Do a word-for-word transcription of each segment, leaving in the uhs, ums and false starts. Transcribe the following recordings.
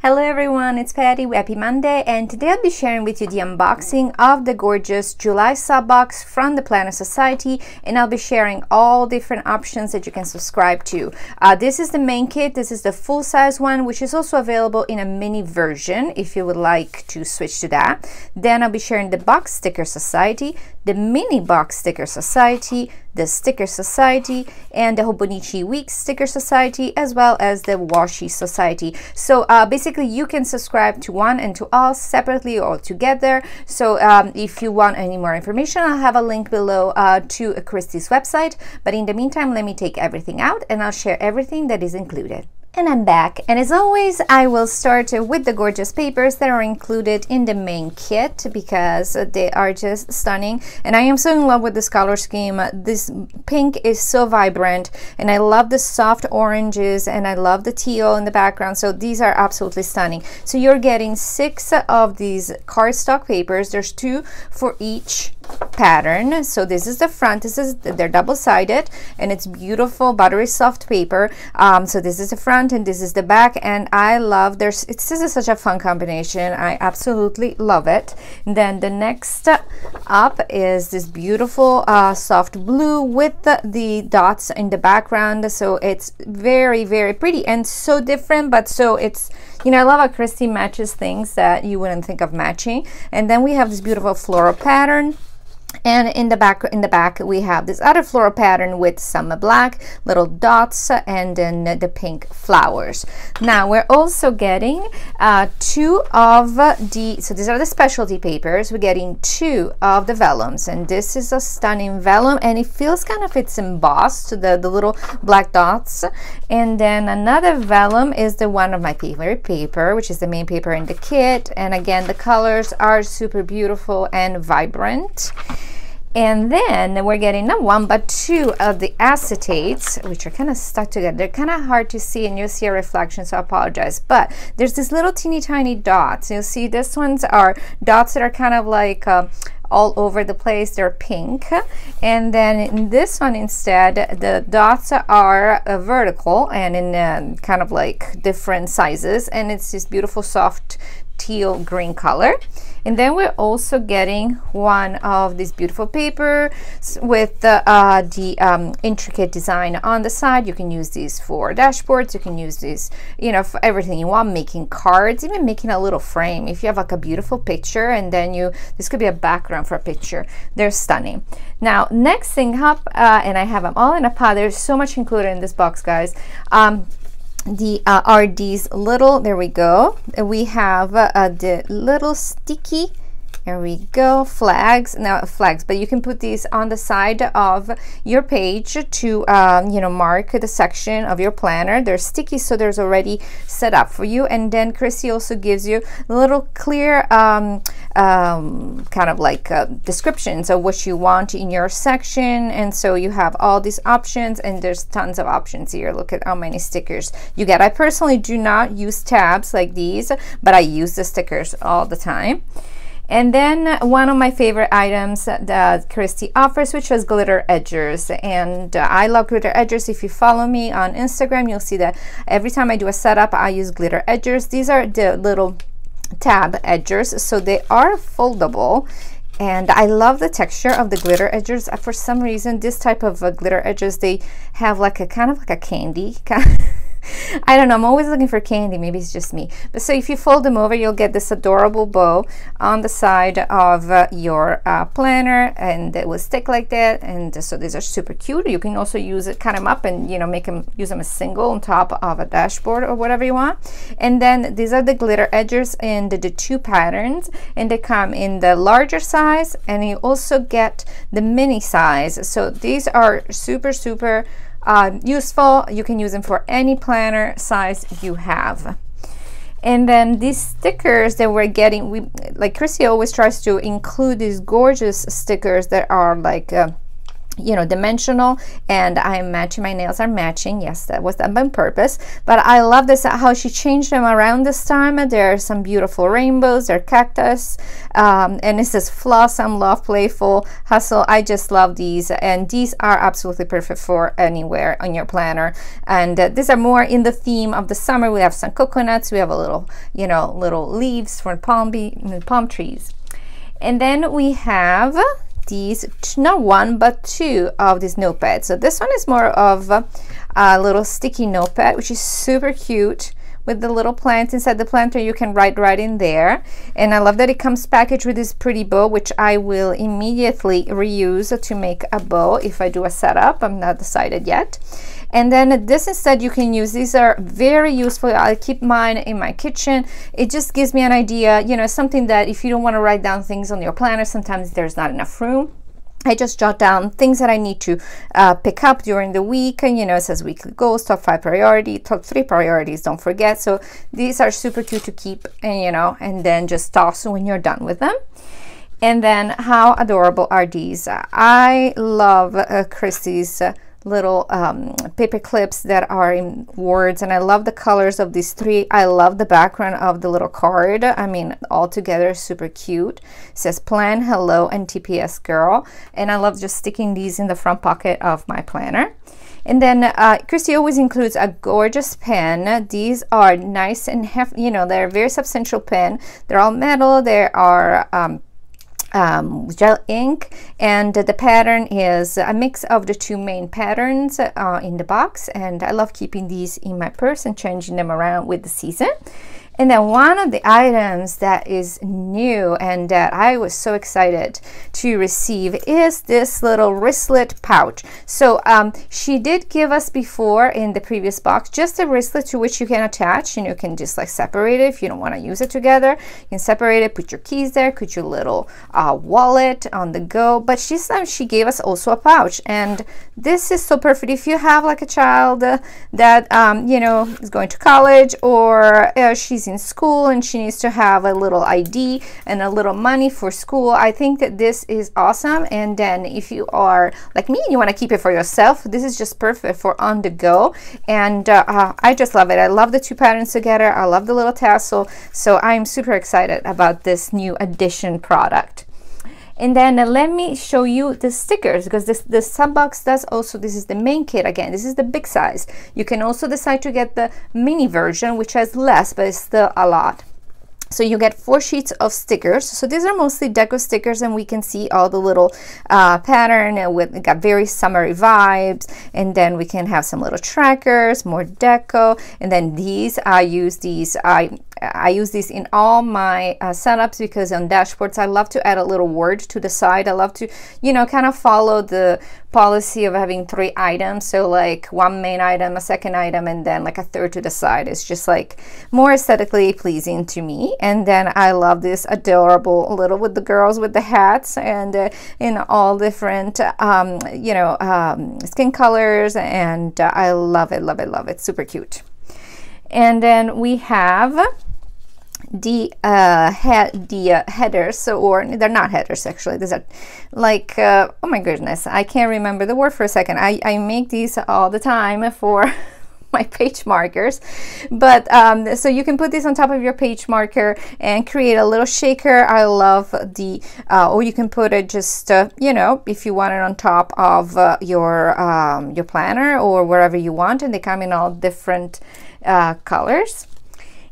Hello everyone, it's Patty, happy Monday, and today I'll be sharing with you the unboxing of the gorgeous July sub box from the Planner Society, and I'll be sharing all different options that you can subscribe to. Uh, this is the main kit, this is the full size one, which is also available in a mini version if you would like to switch to that. Then I'll be sharing the Box Sticker Society, the Mini Box Sticker Society, the Sticker Society, and the Hobonichi Week Sticker Society, as well as the Washi Society. So uh, basically you can subscribe to one and to all separately or together. So um, if you want any more information, I'll have a link below uh, to Christy's website. But in the meantime, let me take everything out and I'll share everything that is included. And I'm back, and as always I will start with the gorgeous papers that are included in the main kit because they are just stunning, and I am so in love with this color scheme. This pink is so vibrant, and I love the soft oranges, and I love the teal in the background, so these are absolutely stunning. So you're getting six of these cardstock papers. There's two for each pattern. So this is the front, this is the, they're double-sided, and it's beautiful buttery soft paper. Um, so this is the front and this is the back, and I love there's it's this is such a fun combination. I absolutely love it. And then the next up is this beautiful uh, soft blue with the, the dots in the background, so it's very very pretty and so different, but so it's, you know, I love how Christy matches things that you wouldn't think of matching. And then we have this beautiful floral pattern. And in the back, in the back, we have this other floral pattern with some black little dots and then the pink flowers. Now we're also getting uh, two of the, so these are the specialty papers. We're getting two of the vellums, and this is a stunning vellum, and it feels kind of it's embossed, the, the little black dots. And then another vellum is the one of my favorite paper, which is the main paper in the kit. And again, the colors are super beautiful and vibrant. And then we're getting not one but two of the acetates, which are kind of stuck together. They're kind of hard to see, and you'll see a reflection, so I apologize, but there's this little teeny tiny dots. You'll see this ones are dots that are kind of like uh, all over the place, they're pink. And then in this one instead, the dots are uh, vertical and in uh, kind of like different sizes, and it's this beautiful soft teal green color. And then we're also getting one of these beautiful paper with the, uh, the um, intricate design on the side. You can use these for dashboards, you can use these, you know, for everything you want, making cards, even making a little frame. If you have like a beautiful picture, and then you, this could be a background for a picture. They're stunning. Now, next thing up, uh, and I have them all in a pot. There's so much included in this box, guys. Um, the uh, are these little, there we go, we have uh, uh, the little sticky, there we go, flags, now flags, but you can put these on the side of your page to um, you know, mark the section of your planner. They're sticky, so there's already set up for you. And then Christy also gives you a little clear um, um, kind of like uh, descriptions of what you want in your section, and so you have all these options, and there's tons of options here. Look at how many stickers you get. I personally do not use tabs like these, but I use the stickers all the time. And then one of my favorite items that Christy offers, which was glitter edgers, and uh, I love glitter edgers. If you follow me on Instagram, you'll see that every time I do a setup, I use glitter edgers. These are the little tab edgers, so they are foldable, and I love the texture of the glitter edgers. For some reason, this type of uh, glitter edgers, they have like a kind of like a candy kind of I don't know, I'm always looking for candy, maybe it's just me. But so if you fold them over, you'll get this adorable bow on the side of uh, your uh, planner, and it will stick like that. And uh, so these are super cute. You can also use it, cut them up, and you know, make them, use them as single on top of a dashboard or whatever you want. And then these are the glitter edgers in the, the two patterns, and they come in the larger size, and you also get the mini size. So these are super super Uh, useful. You can use them for any planner size you have. And then these stickers that we're getting, we, like Christy always tries to include these gorgeous stickers that are like uh, you know, dimensional, and I'm matching, my nails are matching. Yes, that was done on purpose, but I love this, how she changed them around this time. There are some beautiful rainbows, there are cactus, um, and it says Flossom, Love, Playful, Hustle. I just love these, and these are absolutely perfect for anywhere on your planner. And uh, these are more in the theme of the summer. We have some coconuts, we have a little, you know, little leaves from palm, palm trees. And then we have these, not one but two of these notepads. So this one is more of a, a little sticky notepad, which is super cute, with the little plants inside the planter. You can write right in there, and I love that it comes packaged with this pretty bow, which I will immediately reuse to make a bow if I do a setup. I'm not decided yet. And then this instead you can use, these are very useful. I keep mine in my kitchen. It just gives me an idea, you know, something that if you don't want to write down things on your planner, sometimes there's not enough room. I just jot down things that I need to uh, pick up during the week, and you know, it says weekly goals, top five priority, top three priorities, don't forget. So these are super cute to keep, and you know, and then just toss when you're done with them. And then how adorable are these? I love uh, Christy's uh, little um, paper clips that are in words, and I love the colors of these three. I love the background of the little card. I mean, all together super cute. It says plan, hello, and T P S girl, and I love just sticking these in the front pocket of my planner. And then uh, Christy always includes a gorgeous pen. These are nice and hefty, you know, they're very substantial pen. They're all metal, they are um, Um, gel ink, and uh, the pattern is a mix of the two main patterns uh, in the box, and I love keeping these in my purse and changing them around with the season. And then one of the items that is new and that I was so excited to receive is this little wristlet pouch. So um, she did give us before in the previous box just a wristlet to which you can attach, and you can just like separate it if you don't want to use it together. You can separate it, put your keys there, put your little uh, wallet on the go. But she said she gave us also a pouch, and this is so perfect if you have like a child uh, that um, you know, is going to college, or uh, she's in school and she needs to have a little I D and a little money for school. I think that this is awesome. And then if you are like me and you want to keep it for yourself, this is just perfect for on the go. And uh, uh, I just love it. I love the two patterns together. I love the little tassel. So I'm super excited about this new addition product. And then uh, let me show you the stickers, because this the sub box does also, this is the main kit again, this is the big size. You can also decide to get the mini version, which has less, but it's still a lot. So you get four sheets of stickers. So these are mostly deco stickers, and we can see all the little uh, pattern, and we've got very summery vibes. And then we can have some little trackers, more deco. And then these, I use these, I I use these in all my uh, setups, because on dashboards, I love to add a little word to the side. I love to, you know, kind of follow the policy of having three items. So like one main item, a second item, and then like a third to the side. It's just like more aesthetically pleasing to me. And then I love this adorable little with the girls with the hats, and uh, in all different um, you know um, skin colors, and uh, I love it, love it, love it, super cute. And then we have the uh, head, the uh, headers, or they're not headers actually. These are like uh, oh my goodness, I can't remember the word for a second. I I make these all the time for my page markers, but um, so you can put this on top of your page marker and create a little shaker. I love the uh, or you can put it just uh, you know, if you want it on top of uh, your um, your planner or wherever you want, and they come in all different uh, colors.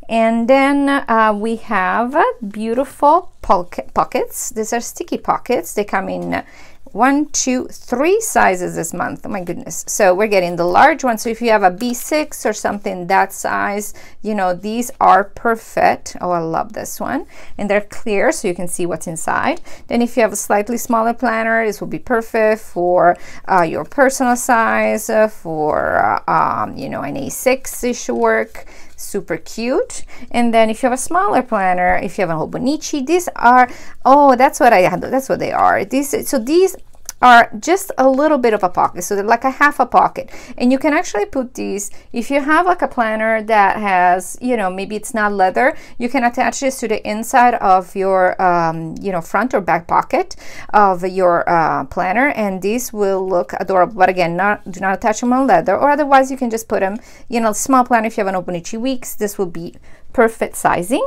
And then uh, we have beautiful pockets. These are sticky pockets. They come in one, two, three sizes this month. Oh my goodness. So we're getting the large one. So if you have a B six or something that size, you know, these are perfect. Oh, I love this one. And they're clear, so you can see what's inside. Then if you have a slightly smaller planner, this will be perfect for uh, your personal size, uh, for, uh, um, you know, an A six-ish work. Super cute. And then if you have a smaller planner, if you have a Hobonichi, these are, oh, that's what I had, that's what they are. These, so these are just a little bit of a pocket, so they're like a half a pocket. And you can actually put these, if you have like a planner that has, you know, maybe it's not leather, you can attach this to the inside of your um, you know, front or back pocket of your uh, planner, and these will look adorable. But again, not do not attach them on leather, or otherwise you can just put them, you know, small planner. If you have an Hobonichi Weeks, this will be perfect sizing.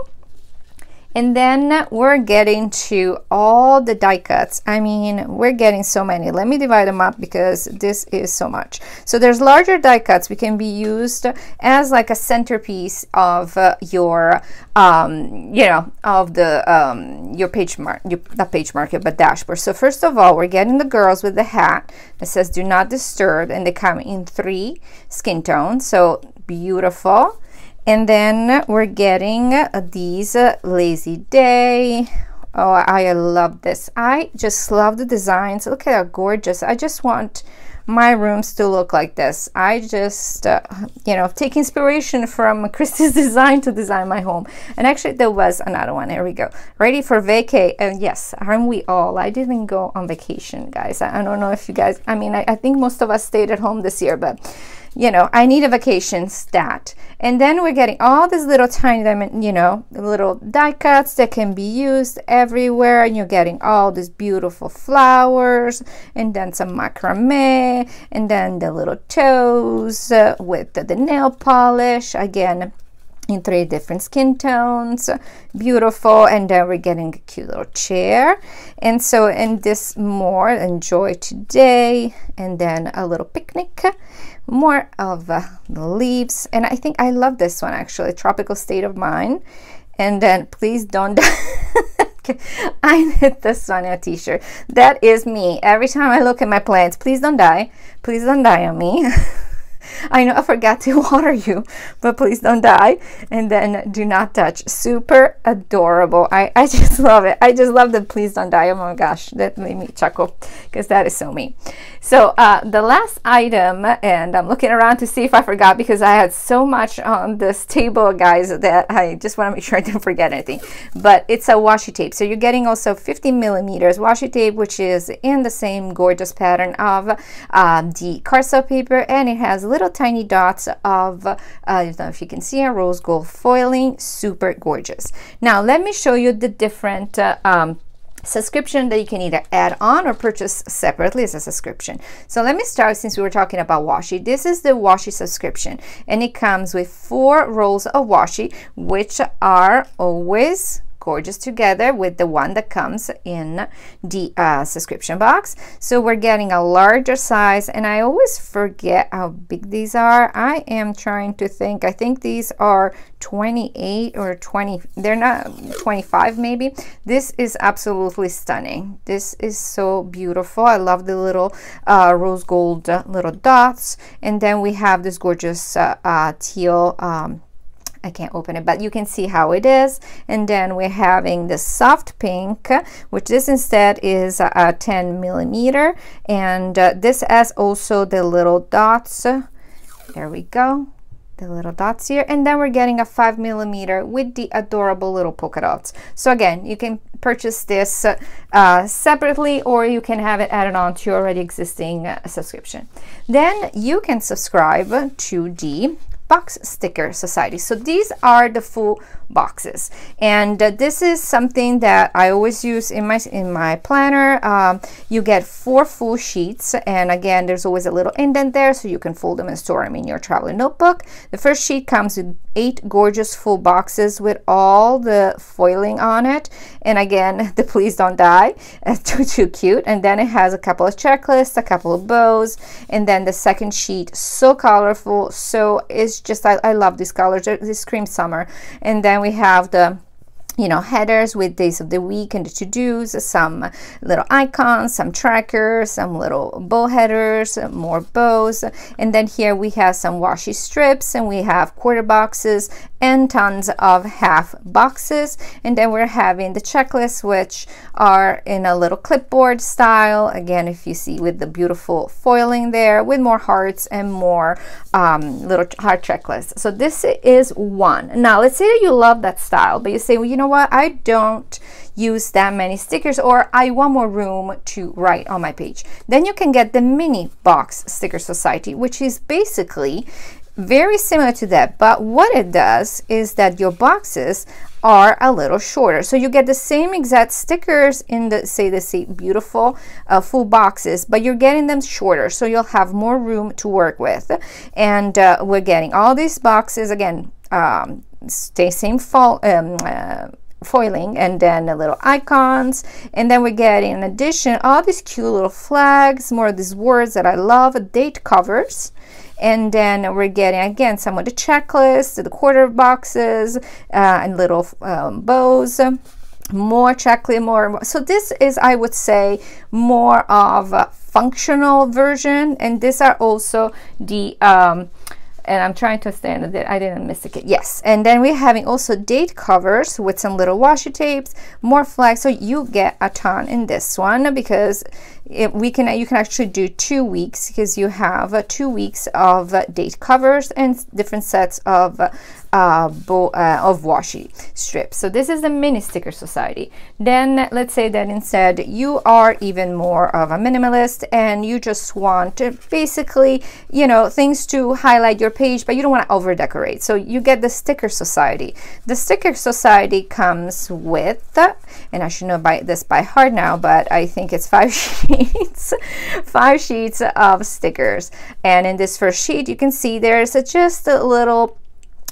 And then we're getting to all the die cuts. I mean, we're getting so many. Let me divide them up because this is so much. So there's larger die cuts. We can be used as like a centerpiece of uh, your, um, you know, of the um, your page mark, your, not page market, but dashboard. So first of all, we're getting the girls with the hat that says "Do Not Disturb," and they come in three skin tones. So beautiful. And then we're getting uh, these uh, Lazy Day. Oh, I love this. I just love the designs. Look at how gorgeous. I just want my rooms to look like this. I just, uh, you know, take inspiration from Christy's design to design my home. And actually there was another one. Here we go. Ready for vacay. And yes, aren't we all? I didn't go on vacation, guys. I, I don't know if you guys, I mean, I, I think most of us stayed at home this year, but you know, I need a vacation stat. And then we're getting all these little tiny diamond, you know, little die cuts that can be used everywhere. And you're getting all these beautiful flowers, and then some macrame, and then the little toes uh, with the, the nail polish, again in three different skin tones. Beautiful. And then we're getting a cute little chair. And so in this, more enjoy today, and then a little picnic, more of uh, the leaves. And I think I love this one, actually, tropical state of mind. And then please don't die. I knit this one on a t-shirt. That is me every time I look at my plants. Please don't die, please don't die on me. I know I forgot to water you, but please don't die. And then do not touch. Super adorable. I, I just love it. I just love the please don't die. Oh my gosh, that made me chuckle because that is so me. So uh, the last item, and I'm looking around to see if I forgot because I had so much on this table, guys, that I just want to make sure I didn't forget anything. But it's a washi tape. So you're getting also fifty millimeters washi tape, which is in the same gorgeous pattern of uh, the cardstock paper, and it has little tiny dots of uh, I don't know if you can see a rose gold foiling. Super gorgeous. Now let me show you the different uh, um, subscription that you can either add on or purchase separately as a subscription. So let me start, since we were talking about washi. This is the washi subscription, and it comes with four rolls of washi, which are always gorgeous together with the one that comes in the uh, subscription box. So we're getting a larger size, and I always forget how big these are. I am trying to think. I think these are twenty-eight or twenty. They're not twenty-five, maybe. This is absolutely stunning. This is so beautiful. I love the little uh, rose gold uh, little dots, and then we have this gorgeous uh, uh, teal. Um, I can't open it, but you can see how it is. And then we're having the soft pink, which this instead is a, a ten millimeter, and uh, this has also the little dots. There we go, the little dots here. And then we're getting a five millimeter with the adorable little polka dots. So again, you can purchase this uh, separately, or you can have it added on to your already existing uh, subscription. Then you can subscribe to the Box Sticker Society. So these are the full boxes, and uh, this is something that I always use in my in my planner. Um, you get four full sheets, and again there's always a little indent there so you can fold them and store them in your traveler notebook. The first sheet comes with eight gorgeous full boxes with all the foiling on it, and again the please don't die. It's too too cute. And then it has a couple of checklists, a couple of bows, and then the second sheet, so colorful. So it's just I, I love these colors, this cream summer. And then we have the, you know, headers with days of the week and the to-dos, some little icons, some trackers, some little bow headers, more bows. And then here we have some washi strips, and we have quarter boxes and tons of half boxes. And then we're having the checklists, which are in a little clipboard style, again if you see, with the beautiful foiling there, with more hearts and more um, little heart checklists. So this is one. Now let's say that you love that style, but you say, well, you know what, I don't use that many stickers, or I want more room to write on my page. Then you can get the mini box sticker society, which is basically very similar to that, but what it does is that your boxes are a little shorter, so you get the same exact stickers in the say the same beautiful uh, full boxes, but you're getting them shorter, so you'll have more room to work with. And uh, we're getting all these boxes again, um stay same fall um uh, foiling, and then the little icons, and then we get in addition all these cute little flags, more of these words that I love, date covers, and then we're getting again some of the checklists, the quarter boxes, uh, and little um, bows, more checklist, more. So this is, I would say, more of a functional version, and these are also the um and I'm trying to understand that I didn't miss it. Yes, and then we're having also date covers with some little washi tapes, more flags. So you get a ton in this one, because it, we can you can actually do two weeks because you have uh, two weeks of uh, date covers and different sets of uh, bo uh, of washi strips. So this is the mini sticker society. Then let's say that instead you are even more of a minimalist and you just want to basically, you know, things to highlight your page, but you don't want to over decorate. So you get the sticker society. The sticker society comes with, and I should know by this by heart now, but I think it's five sheets. five sheets of stickers, and in this first sheet you can see there's a, just a little,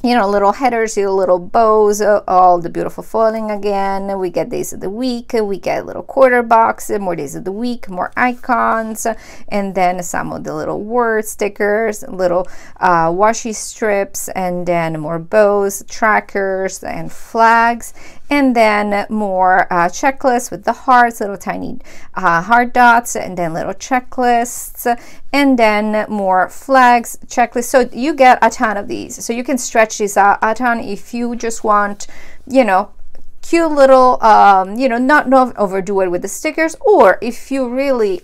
you know, little headers, your little bows, uh, all the beautiful foiling again. We get days of the week, we get a little quarter box, more days of the week, more icons, and then some of the little word stickers, little uh, washi strips, and then more bows, trackers, and flags, and then more uh, checklists with the hearts, little tiny uh, heart dots, and then little checklists, and then more flags, checklists. So you get a ton of these, so you can stretch these out a ton if you just want, you know, cute little um you know, not not overdo it with the stickers, or if you really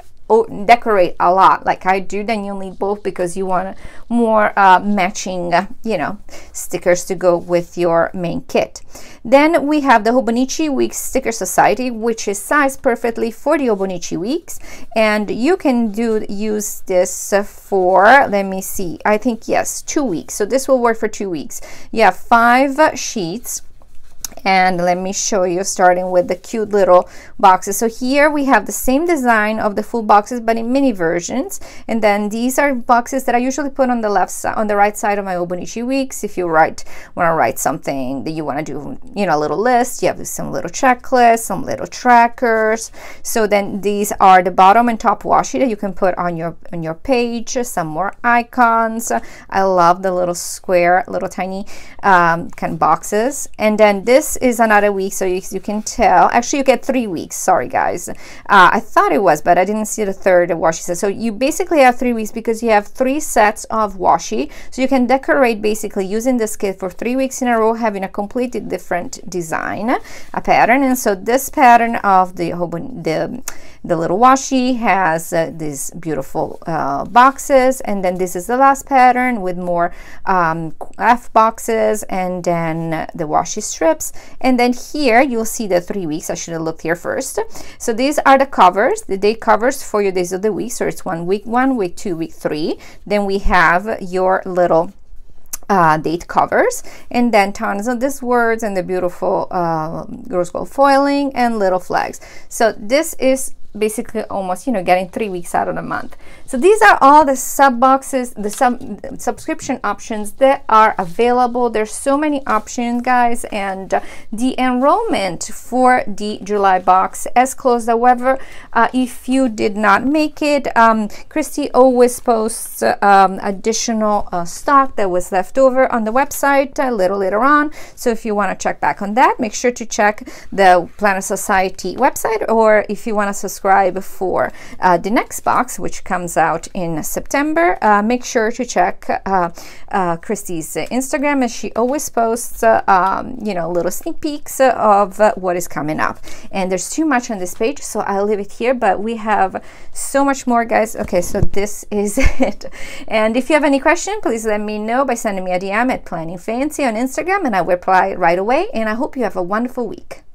decorate a lot like I do, then you'll need both, because you want more uh, matching uh, you know, stickers to go with your main kit. Then we have the Hobonichi Week Sticker Society, which is sized perfectly for the Hobonichi Weeks, and you can do use this for, let me see, I think yes, two weeks, so this will work for two weeks. You have five sheets, and let me show you, starting with the cute little boxes. So here we have the same design of the full boxes, but in mini versions, and then these are boxes that I usually put on the left side, on the right side of my Hobonichi Weeks. If you write want to write something that you want to do, you know, a little list, you have some little checklists, some little trackers. So then these are the bottom and top washi that you can put on your on your page, some more icons. I love the little square, little tiny um, kind of boxes. And then this This is another week, so you, you can tell, actually you get three weeks, sorry guys, uh, I thought it was, but I didn't see the third washi set. So you basically have three weeks, because you have three sets of washi, so you can decorate basically using this kit for three weeks in a row, having a completely different design, a pattern. And so this pattern of the Hobon, the the little washi has uh, these beautiful uh, boxes, and then this is the last pattern with more um, F boxes, and then the washi strips. And then here you'll see the three weeks, I should have looked here first. So these are the covers, the day covers for your days of the week, so it's one week one week two week three. Then we have your little Uh, date covers, and then tons of these words and the beautiful uh, rose gold foiling and little flags. So this is basically almost, you know, getting three weeks out of the month. So these are all the sub boxes, the sub subscription options that are available. There's so many options, guys, and uh, the enrollment for the July box is closed. However, uh, if you did not make it, um, Christy always posts uh, um, additional uh, stock that was left over on the website a little later on. So if you want to check back on that, make sure to check the Planner Society website, or if you want to subscribe for uh, the next box, which comes out in September, uh, make sure to check uh, uh, Christy's Instagram, as she always posts uh, um, you know, little sneak peeks of uh, what is coming up. And there's too much on this page, so I'll leave it here, but we have so much more, guys. Okay, so this is it, and if you have any question, please let me know by sending me a D M at PlanningFancy on Instagram, and I will reply right away. And I hope you have a wonderful week.